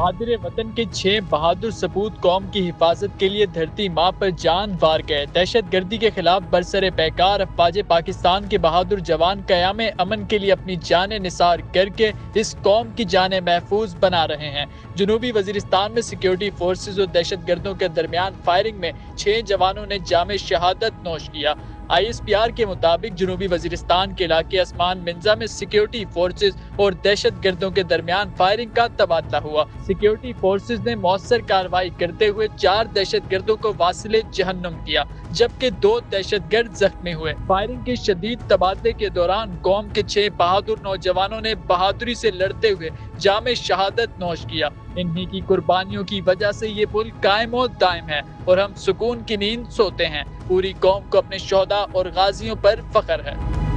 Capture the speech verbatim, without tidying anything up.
बहादुर वतन के छह बहादुर सपूत कौम की हिफाजत के लिए धरती माँ पर जान वार गए। दहशतगर्दी के खिलाफ बरसरे पैकार अफवाज पाकिस्तान के बहादुर जवान कयाम अमन के लिए अपनी जान निसार करके इस कौम की जान महफूज बना रहे हैं। जनूबी वजीरिस्तान में सिक्योरिटी फोर्सेज और दहशत गर्दों के दरमियान फायरिंग में छह जवानों ने जाम शहादत नोश किया। आई एस पी आर के मुताबिक जनूबी वजीरिस्तान के इलाके असमान मिंजा में सिक्योरिटी फोर्सेज और दहशत गर्दों के दरमियान फायरिंग का तबादला हुआ। सिक्योरिटी फोर्सेज ने मौसर कार्रवाई करते हुए चार दहशत गर्दों को वासिले जहन्नुम किया, जबकि दो दहशत गर्द जख्मी हुए। फायरिंग के शदीद तबादले के दौरान कौम के छह बहादुर नौजवानों ने बहादुरी से लड़ते हुए जामे शहादत नोश किया। इन्हीं की कुर्बानियों की वजह से ये पुल कायम और दायम है और हम सुकून की नींद सोते हैं। पूरी कौम को अपने शोहदा और गाजियों पर फख्र है।